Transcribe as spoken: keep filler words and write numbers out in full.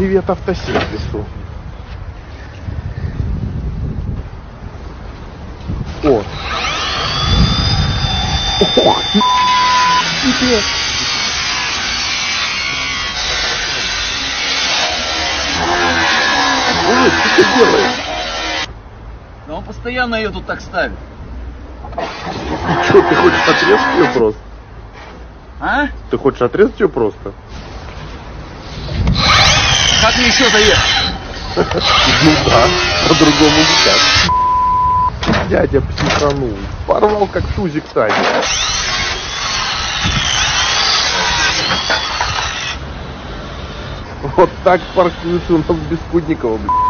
Привет автосервису. О. Ох, тебе. Ой, что ты делаешь? Да он постоянно ее тут так ставит. Что, ты хочешь отрезать ее просто? А? Ты хочешь отрезать ее просто? Как мне еще доехать? Ну да, по-другому никак. Дядя психанул, порвал как тузик Саня. Вот так паркуется у нас Бескудникова, блядь.